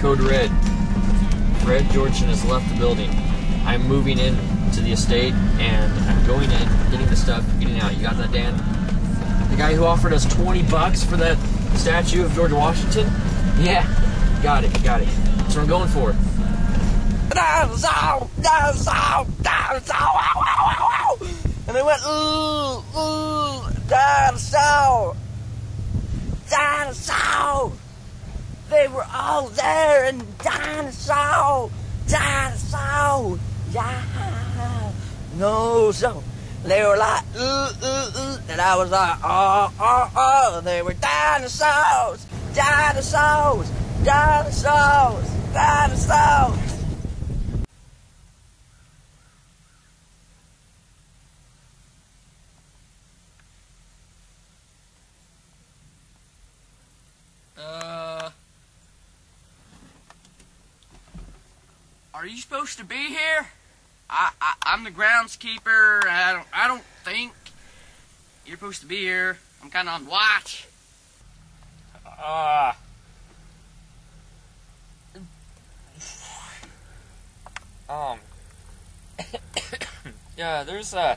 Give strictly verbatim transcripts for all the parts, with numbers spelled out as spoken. Code Red. Red Georgeson has left the building. I'm moving in to the estate, and I'm going in, getting the stuff, getting out. You got that, Dan? The guy who offered us twenty bucks for that statue of George Washington? Yeah. Got it, got it. That's what I'm going for. And I went, ooh, ooh, dinosaur, dinosaur. They were all there, and dinosaur, dinosaur, yeah, no, so they were like, ooh, ooh, ooh, and I was like, oh, oh, oh, they were dinosaurs, dinosaurs, dinosaurs, dinosaurs. Are you supposed to be here? I, I I'm the groundskeeper. I don't I don't think you're supposed to be here. I'm kind of on watch. Uh. Um. Yeah, there's uh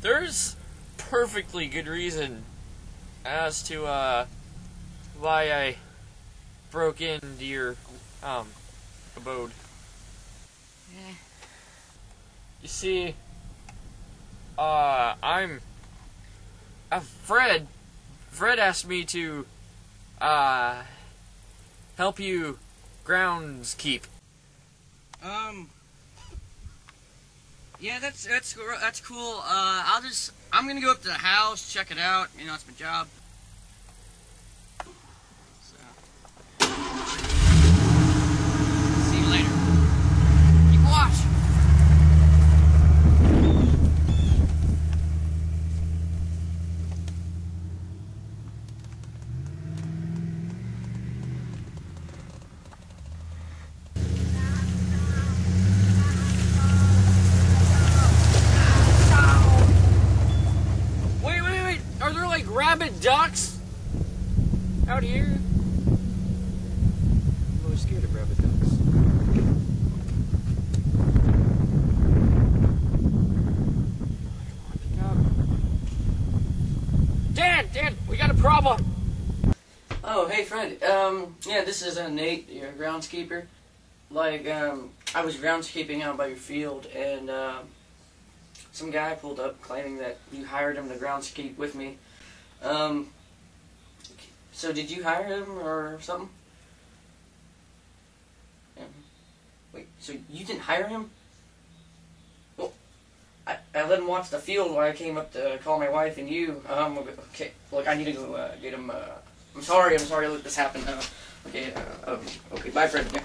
there's perfectly good reason as to uh why I broke into your um abode. You see, uh, I'm, uh, Fred, Fred asked me to, uh, help you groundskeep. Um, yeah, that's, that's, that's cool. Uh, I'll just, I'm gonna go up to the house, check it out, you know, it's my job. Rabbit ducks out here. I'm always scared of rabbit ducks. Dan, Dan, we got a problem. Oh, hey, friend. Um, yeah, this is uh, Nate, your groundskeeper. Like, um, I was groundskeeping out by your field, and uh, some guy pulled up claiming that you hired him to groundskeep with me. Um, so did you hire him or something? Yeah. Wait, so you didn't hire him? Well, I, I let him watch the field while I came up to call my wife and you. Um, okay, look, I need to go, uh, get him, uh, I'm sorry, I'm sorry I let this happen. Uh, okay, uh, okay, okay, bye, friend. Yeah.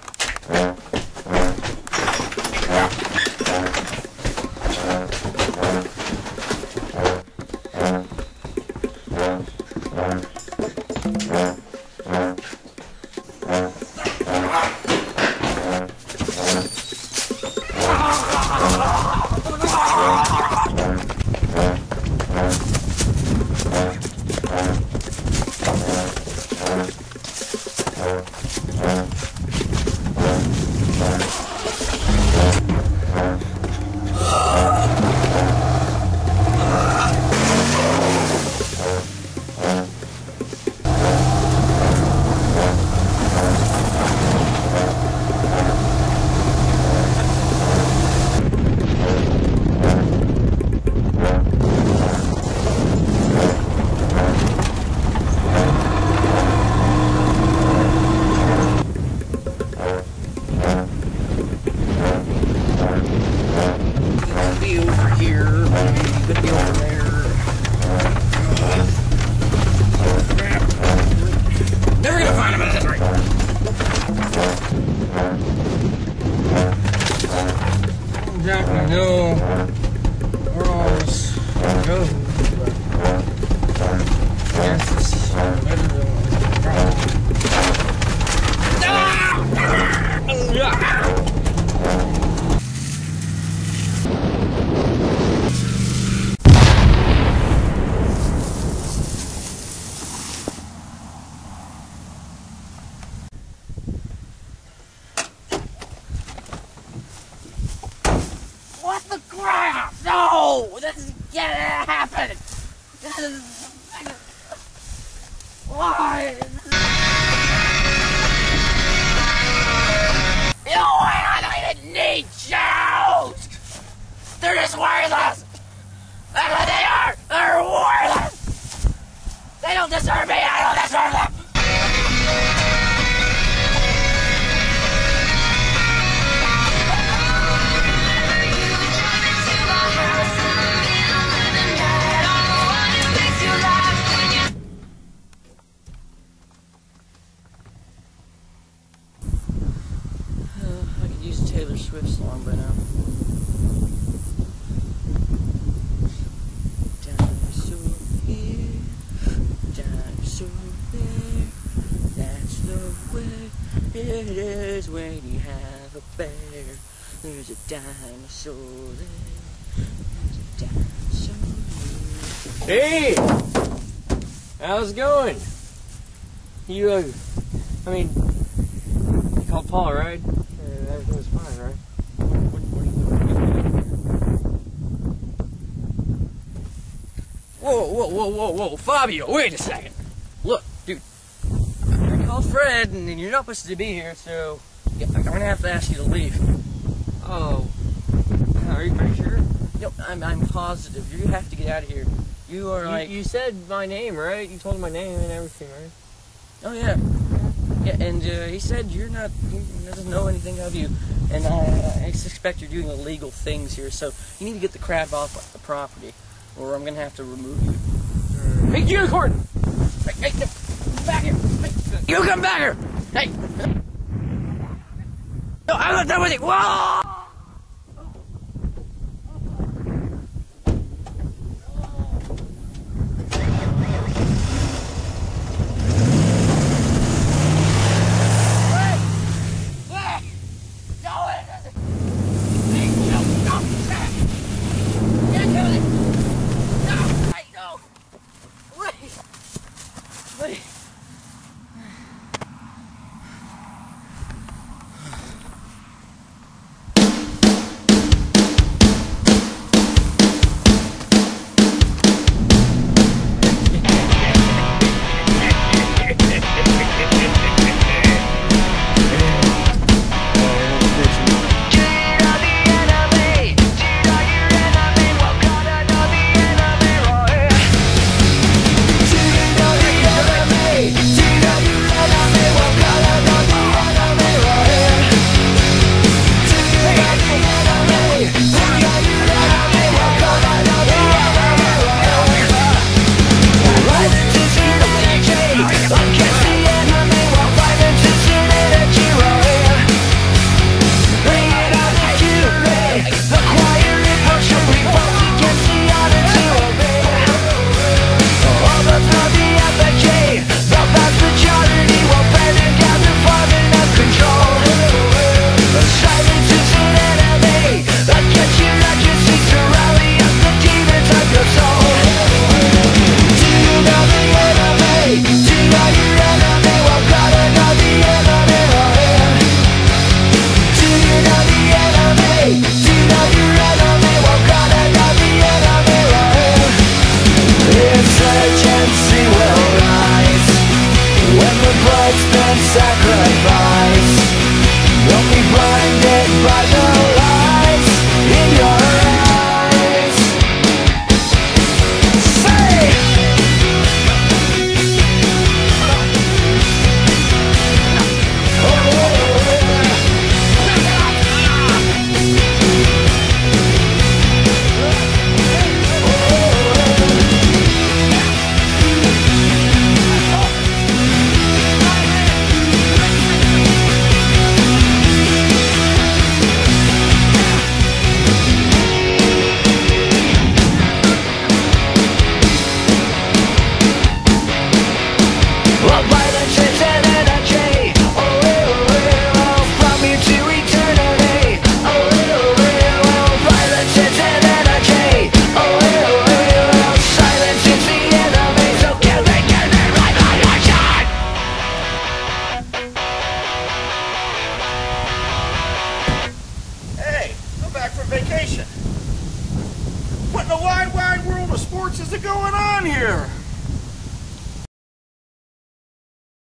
did it happen? Why? You know what? I don't even need shows! They're just worthless! That's what they are! They're worthless! They don't deserve me, I don't deserve them! Taylor Swift's song by now. Dinosaur here, dinosaur there, that's the way it is when you have a bear. There's a dinosaur there, there's a dinosaur there. Hey! How's it going? You, uh, I mean, you called Paul, right? Everything was fine, right? What, what, what whoa, whoa, whoa, whoa, whoa, Fabio, wait a second. Look, dude, I called Fred, and you're not supposed to be here, so yeah, I'm gonna have to ask you to leave. Oh, are you pretty sure? No, I'm, I'm positive. You have to get out of here. You are you, like you said my name, right? You told him my name and everything, right? Oh yeah. Yeah, and uh, he said you're not, he doesn't know anything of you, and I, I suspect you're doing illegal things here, so you need to get the crab off the property, or I'm going to have to remove you. Hey, unicorn! Hey, hey, come back here! Hey, you come back here! Hey! No, I'm not done with you! Whoa!